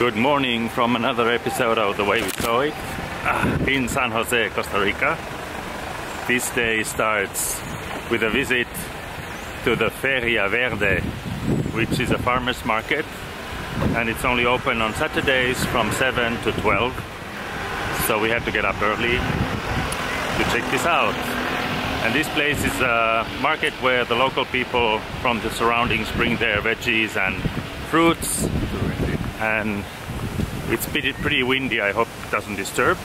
Good morning from another episode of The Way We Saw It in San Jose, Costa Rica. This day starts with a visit to the Feria Verde, which is a farmer's market, and it's only open on Saturdays from 7 to 12, so we had to get up early to check this out. And this place is a market where the local people from the surroundings bring their veggies and fruits. And it's pretty windy. I hope it doesn't disturb,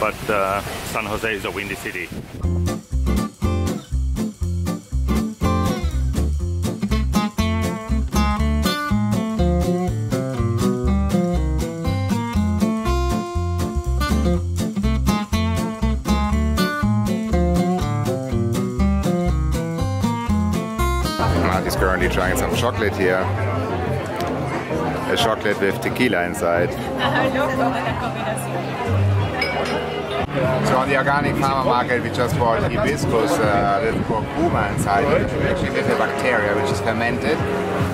but San Jose is a windy city. Martti's currently trying some chocolate here. A chocolate with tequila inside. So on the organic farmer market we just bought hibiscus with curcuma inside, actually with a bacteria which is fermented.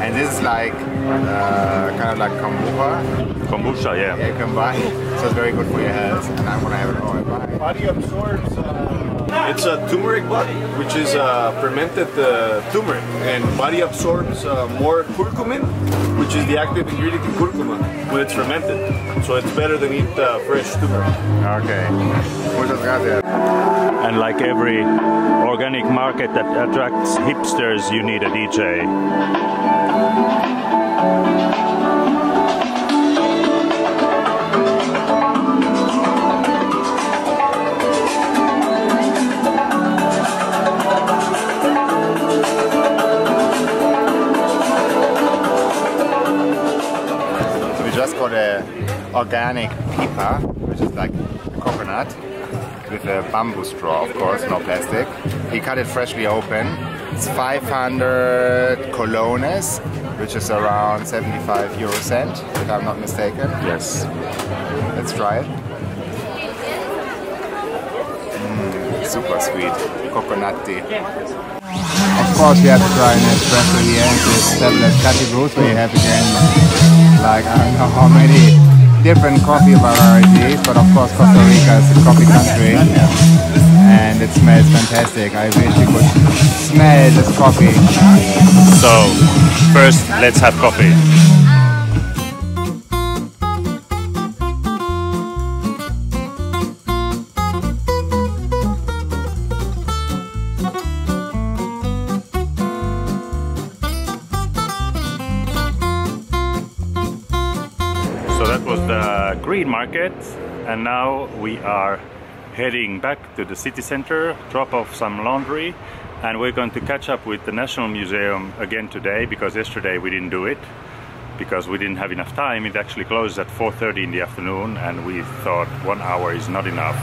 And this is like kind of like kombucha. Kombucha, yeah. Yeah, kombucha. So it's very good for your health. And I'm gonna have it all. Body absorbs. It's a turmeric body, which is fermented turmeric, and body absorbs more curcumin, which is the active ingredient in curcuma when it's fermented. So it's better than eat fresh turmeric. Okay. Muchas gracias. And like every organic market that attracts hipsters, you need a DJ. Organic pipa, which is like a coconut with a bamboo straw, of course, no plastic. He cut it freshly open. It's 500 colones, which is around 75 euro cent, if I'm not mistaken. Yes. Let's try it. Super sweet coconut tea. Of course, we have to try an espresso here in this tablet coffee booth where you have again, like, I don't know how many different coffee varieties, but of course Costa Rica is a coffee country, and it smells fantastic. I wish you could smell this coffee. So, first, let's have coffee. Green market, and now we are heading back to the city center, drop off some laundry, and we're going to catch up with the National Museum again today, because yesterday we didn't do it because we didn't have enough time. It actually closes at 4:30 in the afternoon, and we thought 1 hour is not enough.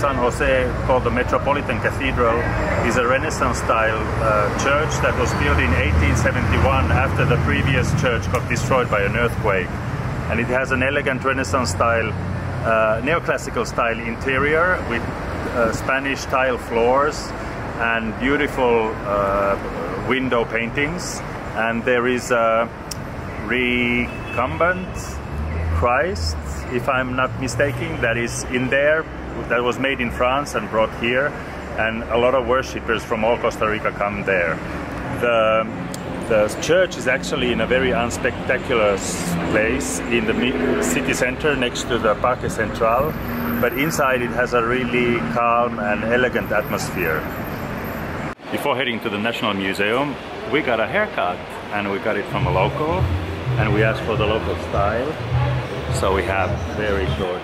San Jose, called the Metropolitan Cathedral, is a Renaissance-style church that was built in 1871 after the previous church got destroyed by an earthquake. And it has an elegant Renaissance-style, neoclassical-style interior with Spanish tile floors and beautiful window paintings. And there is a recumbent Christ, if I'm not mistaken, that is in there, that was made in France and brought here, and a lot of worshippers from all Costa Rica come there. The church is actually in a very unspectacular place in the city center next to the Parque Central, but inside it has a really calm and elegant atmosphere. Before heading to the National Museum, we got a haircut, and we got it from a local, and we asked for the local style, so we have very short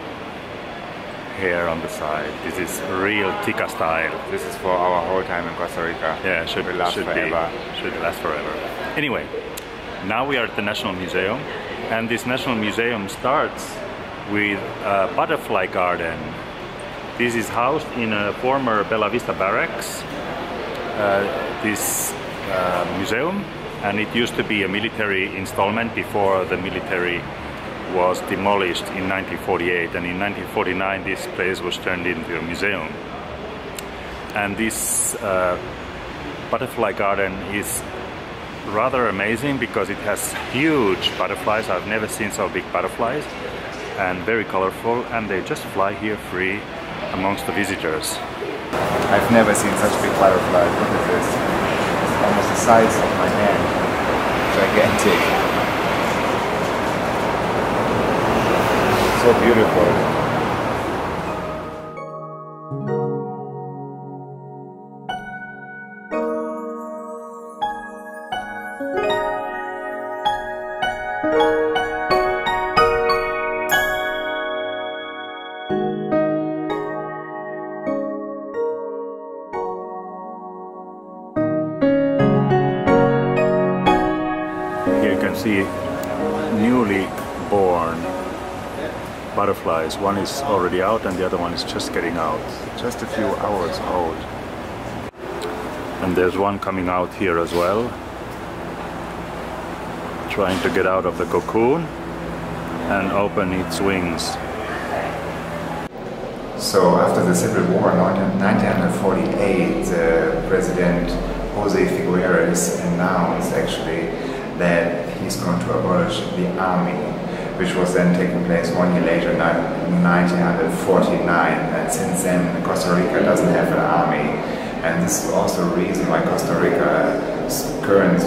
hair on the side. This is real Tica style. This is for our whole time in Costa Rica. Yeah, should last forever. Anyway, now we are at the National Museum, and this National Museum starts with a butterfly garden This is housed in a former Bella Vista barracks, this museum, and it used to be a military installment before the military was demolished in 1948, and in 1949 this place was turned into a museum. And this butterfly garden is rather amazing because it has huge butterflies. I've never seen so big butterflies, and very colorful, and they just fly here free amongst the visitors. I've never seen such big butterflies. Look at this. It's almost the size of my hand. Gigantic. So beautiful. Newly born butterflies. One is already out and the other one is just getting out. Just a few hours old. And there's one coming out here as well, trying to get out of the cocoon and open its wings. So after the Civil War in 1948, President Jose Figueres announced actually that he's going to abolish the army, which was then taking place 1 year later in 1949, and since then Costa Rica doesn't have an army, and this is also the reason why Costa Rica's current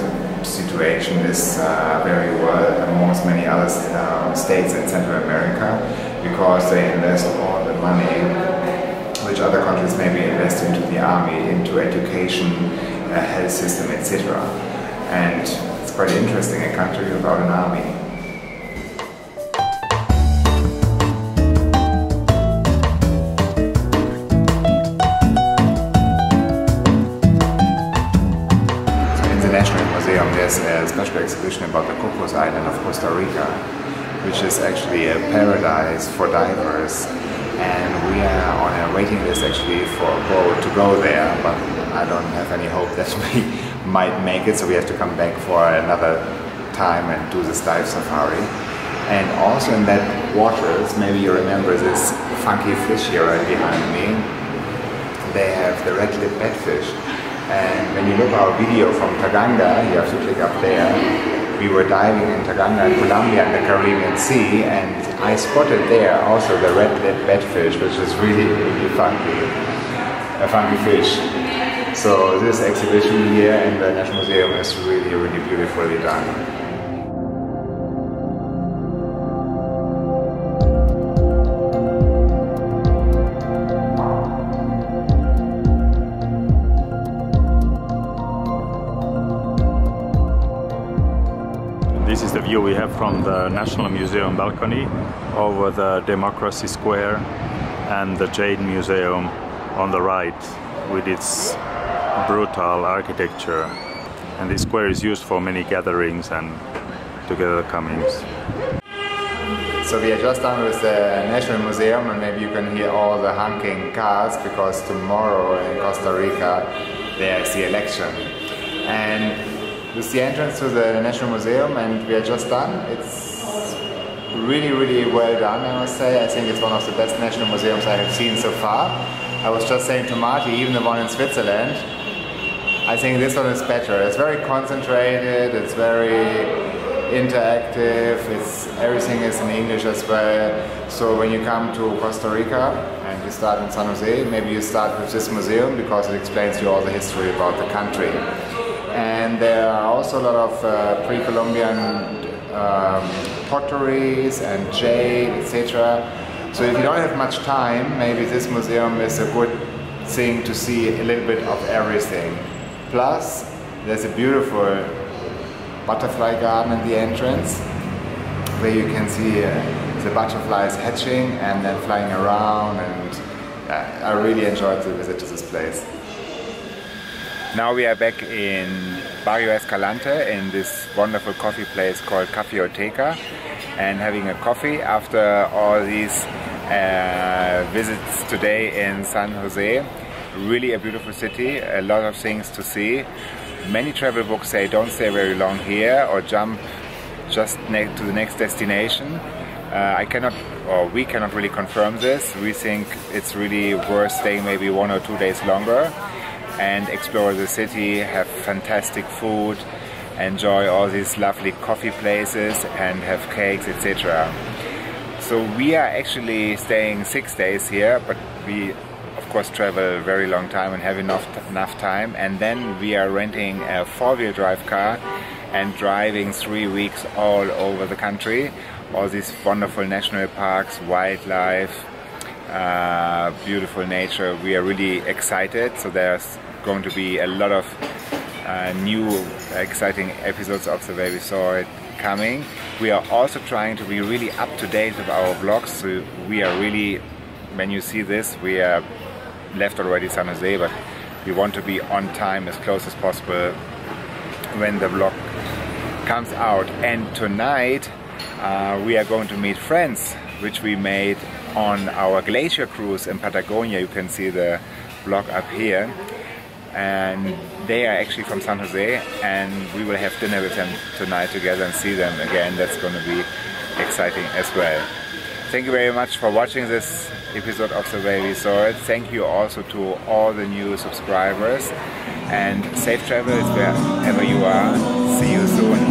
situation is very well amongst many other states in Central America, because they invest all the money which other countries maybe invest into the army, into education, health system, etc. And it's quite interesting, a country without an army. So in the National Museum there's a special exhibition about the Cocos Island of Costa Rica, which is actually a paradise for divers. And we are on a waiting list actually for a boat to go there, but I don't have any hope that we might make it, so we have to come back for another time and do this dive safari. And also in that waters, maybe you remember this funky fish here right behind me, they have the red-lipped bedfish. And when you look at our video from Taganga, you have to click up there. We were diving in Taganga in Colombia in the Caribbean Sea, and I spotted there also the red-lipped bedfish, which is really, really funky, a funky fish. So this exhibition here in the National Museum is really, really beautifully done. This is the view we have from the National Museum balcony over the Democracy Square and the Jade Museum on the right with its brutal architecture. And this square is used for many gatherings and together comings. So we are just done with the National Museum, and maybe you can hear all the honking cars because tomorrow in Costa Rica there's the election. And this is the entrance to the National Museum, and we are just done. It's really, really well done, I must say. I think it's one of the best national museums I have seen so far. I was just saying to Martti, even the one in Switzerland, I think this one is better. It's very concentrated, it's very interactive, everything is in English as well. So when you come to Costa Rica and you start in San Jose, maybe you start with this museum because it explains to you all the history about the country. And there are also a lot of pre-Columbian potteries and jade, etc. So if you don't have much time, maybe this museum is a good thing to see a little bit of everything. Plus, there's a beautiful butterfly garden at the entrance, where you can see the butterflies hatching and then flying around, and I really enjoyed the visit to this place. Now we are back in Barrio Escalante in this wonderful coffee place called Cafeoteca, and having a coffee after all these visits today in San Jose. Really a beautiful city, a lot of things to see. Many travel books say don't stay very long here or jump just to the next destination. I cannot, or we cannot really confirm this. We think it's really worth staying maybe 1 or 2 days longer and explore the city, have fantastic food, enjoy all these lovely coffee places and have cakes, etc. So we are actually staying 6 days here, but we of course travel a very long time and have enough time, and then we are renting a four-wheel drive car and driving 3 weeks all over the country, all these wonderful national parks, wildlife, beautiful nature. We are really excited, so there's going to be a lot of new exciting episodes of The Way We Saw It coming. We are also trying to be really up to date with our vlogs, so we are really, when you see this, we are left already San Jose, but we want to be on time as close as possible when the vlog comes out. And tonight we are going to meet friends which we made on our glacier cruise in Patagonia. You can see the vlog up here, and they are actually from San Jose, and we will have dinner with them tonight together and see them again. That's going to be exciting as well. Thank you very much for watching this episode of The Way We Saw It. Thank you also to all the new subscribers, and safe travels wherever you are. See you soon.